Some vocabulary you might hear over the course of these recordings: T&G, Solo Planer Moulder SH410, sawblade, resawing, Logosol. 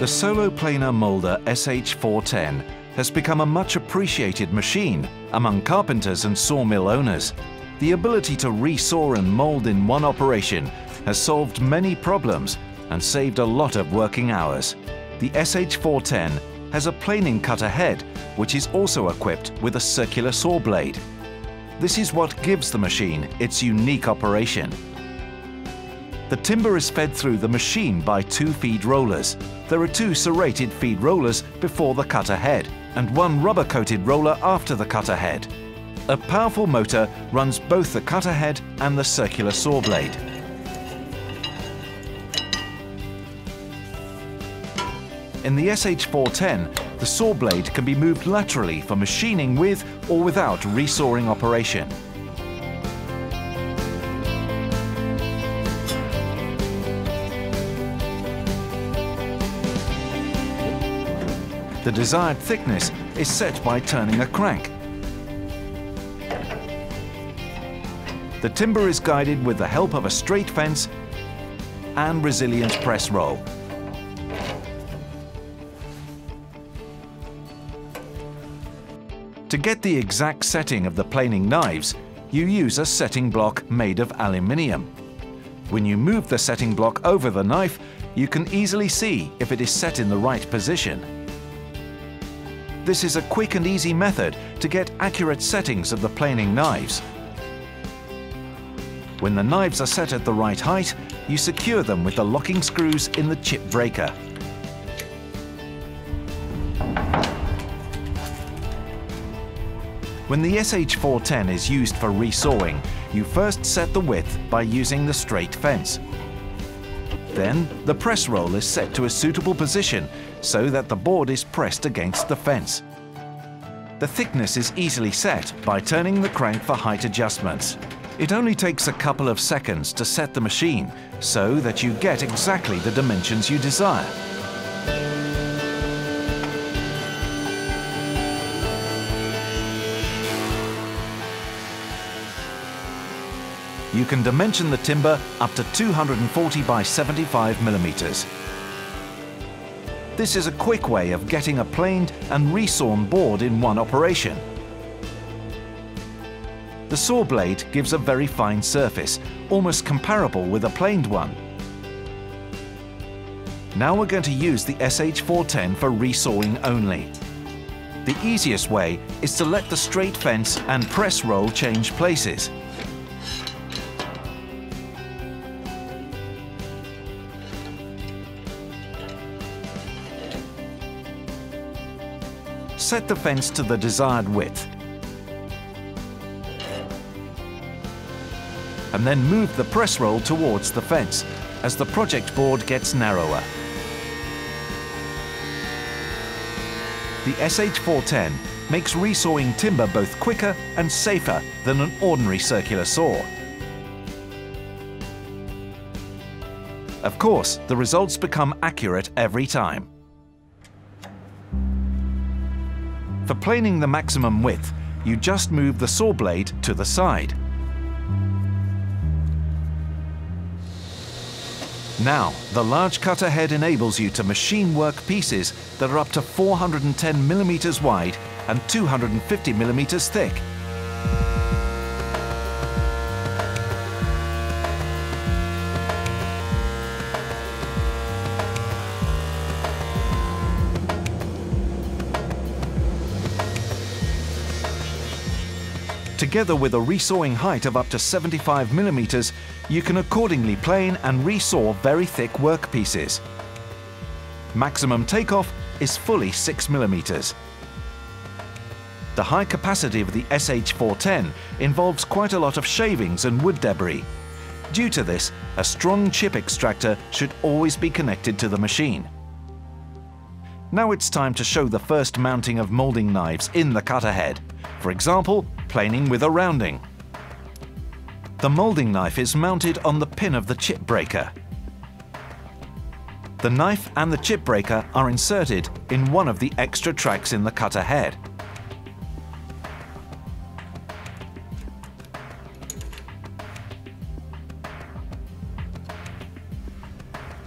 The Solo Planer Moulder SH410 has become a much appreciated machine among carpenters and sawmill owners. The ability to resaw and mould in one operation has solved many problems and saved a lot of working hours. The SH410 has a planing cutter head which is also equipped with a circular saw blade. This is what gives the machine its unique operation. The timber is fed through the machine by two feed rollers. There are two serrated feed rollers before the cutter head and one rubber-coated roller after the cutter head. A powerful motor runs both the cutter head and the circular saw blade. In the SH410, the saw blade can be moved laterally for machining with or without resawing operation. The desired thickness is set by turning a crank. The timber is guided with the help of a straight fence and resilient press roll. To get the exact setting of the planing knives, you use a setting block made of aluminium. When you move the setting block over the knife, you can easily see if it is set in the right position. This is a quick and easy method to get accurate settings of the planing knives. When the knives are set at the right height, you secure them with the locking screws in the chip breaker. When the SH410 is used for resawing, you first set the width by using the straight fence. Then the press roll is set to a suitable position so that the board is pressed against the fence. The thickness is easily set by turning the crank for height adjustments. It only takes a couple of seconds to set the machine so that you get exactly the dimensions you desire. You can dimension the timber up to 240 by 75 millimeters. This is a quick way of getting a planed and resawn board in one operation. The saw blade gives a very fine surface, almost comparable with a planed one. Now we're going to use the SH410 for resawing only. The easiest way is to let the straight fence and press roll change places. Set the fence to the desired width and then move the press roll towards the fence as the project board gets narrower. The SH410 makes resawing timber both quicker and safer than an ordinary circular saw. Of course, the results become accurate every time. For planing the maximum width, you just move the saw blade to the side. Now, the large cutter head enables you to machine work pieces that are up to 410 millimeters wide and 250 millimeters thick. Together with a resawing height of up to 75 millimeters, you can accordingly plane and resaw very thick workpieces. Maximum takeoff is fully 6 millimeters. The high capacity of the SH410 involves quite a lot of shavings and wood debris. Due to this, a strong chip extractor should always be connected to the machine. Now it's time to show the first mounting of molding knives in the cutter head. For example, planing with a rounding. The molding knife is mounted on the pin of the chip breaker. The knife and the chip breaker are inserted in one of the extra tracks in the cutter head.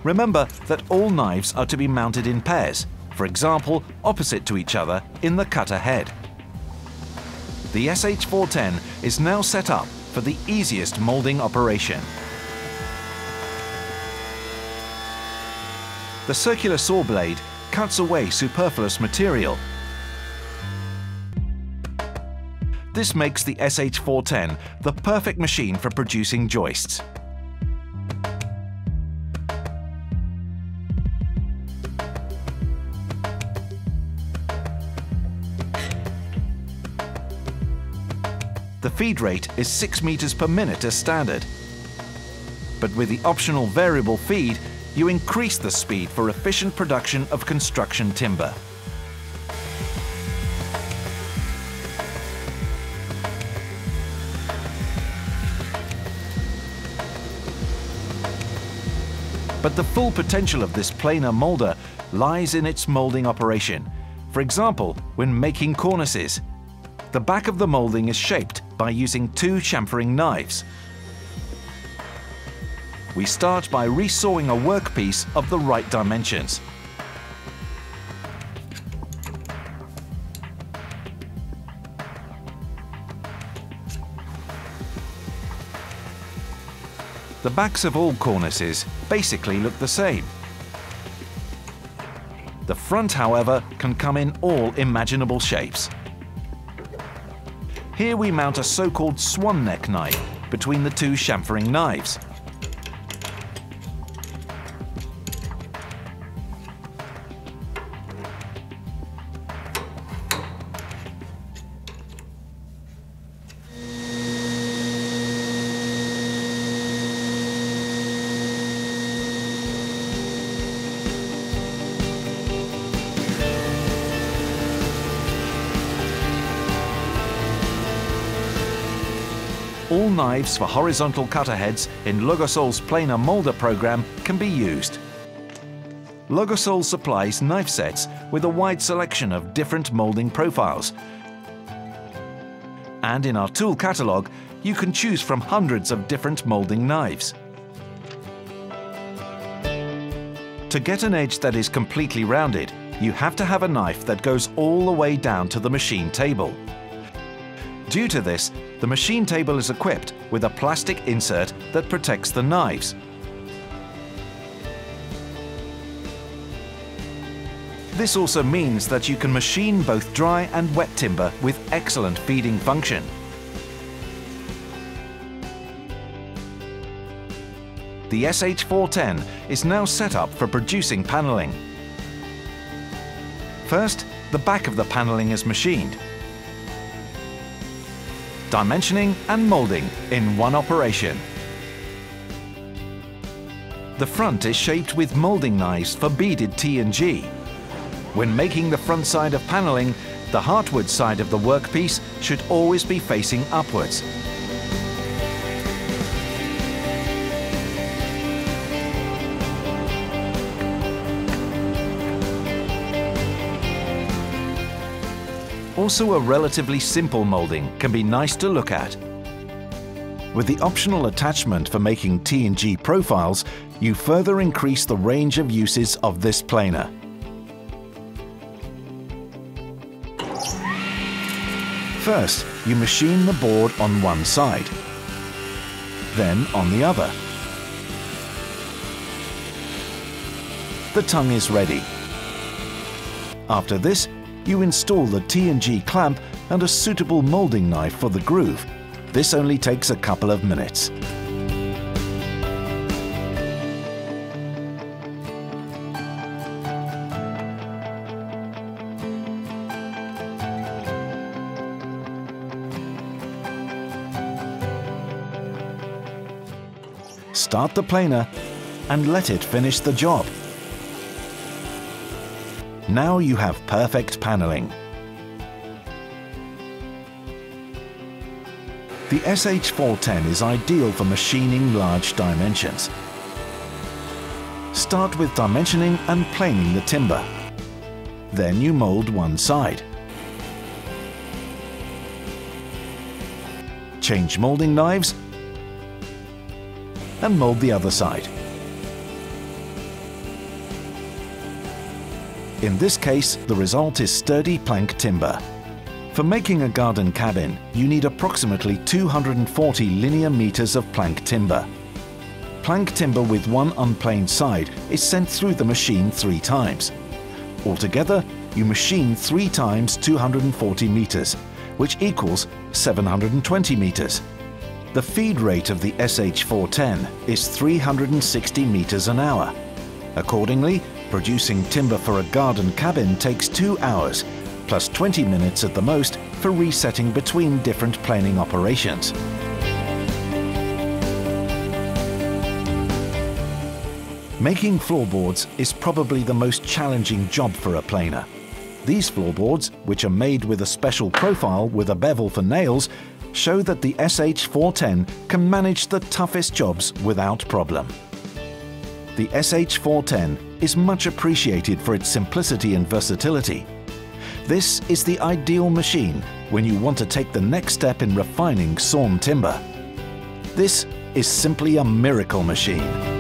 Remember that all knives are to be mounted in pairs, for example, opposite to each other in the cutter head. The SH410 is now set up for the easiest moulding operation. The circular saw blade cuts away superfluous material. This makes the SH410 the perfect machine for producing joists. The feed rate is 6 meters per minute as standard. But with the optional variable feed, you increase the speed for efficient production of construction timber. But the full potential of this planer moulder lies in its moulding operation. For example, when making cornices, the back of the moulding is shaped by using 2 chamfering knives. We start by resawing a workpiece of the right dimensions. The backs of all cornices basically look the same. The front, however, can come in all imaginable shapes. Here we mount a so-called swan neck knife between the 2 chamfering knives. All knives for horizontal cutter heads in Logosol's Planer Moulder program can be used. Logosol supplies knife sets with a wide selection of different moulding profiles. And in our tool catalog, you can choose from hundreds of different moulding knives. To get an edge that is completely rounded, you have to have a knife that goes all the way down to the machine table. Due to this, the machine table is equipped with a plastic insert that protects the knives. This also means that you can machine both dry and wet timber with excellent feeding function. The SH410 is now set up for producing panelling. First, the back of the panelling is machined. Dimensioning and moulding in one operation. The front is shaped with moulding knives for beaded T&G. When making the front side of panelling, the heartwood side of the workpiece should always be facing upwards. Also, a relatively simple moulding can be nice to look at. With the optional attachment for making T&G profiles, you further increase the range of uses of this planer. First, you machine the board on one side, then on the other. The tongue is ready. After this, you install the T&G clamp and a suitable moulding knife for the groove. This only takes a couple of minutes. Start the planer and let it finish the job. Now you have perfect panelling. The SH410 is ideal for machining large dimensions. Start with dimensioning and planing the timber. Then you mould one side. Change moulding knives and mould the other side. In this case, the result is sturdy plank timber. For making a garden cabin, you need approximately 240 linear meters of plank timber. Plank timber with one unplaned side is sent through the machine 3 times. Altogether, you machine 3 times 240 meters, which equals 720 meters. The feed rate of the SH410 is 360 meters an hour. Accordingly, producing timber for a garden cabin takes 2 hours, plus 20 minutes at the most for resetting between different planing operations. Making floorboards is probably the most challenging job for a planer. These floorboards, which are made with a special profile with a bevel for nails, show that the SH410 can manage the toughest jobs without problem. The SH410 is much appreciated for its simplicity and versatility. This is the ideal machine when you want to take the next step in refining sawn timber. This is simply a miracle machine.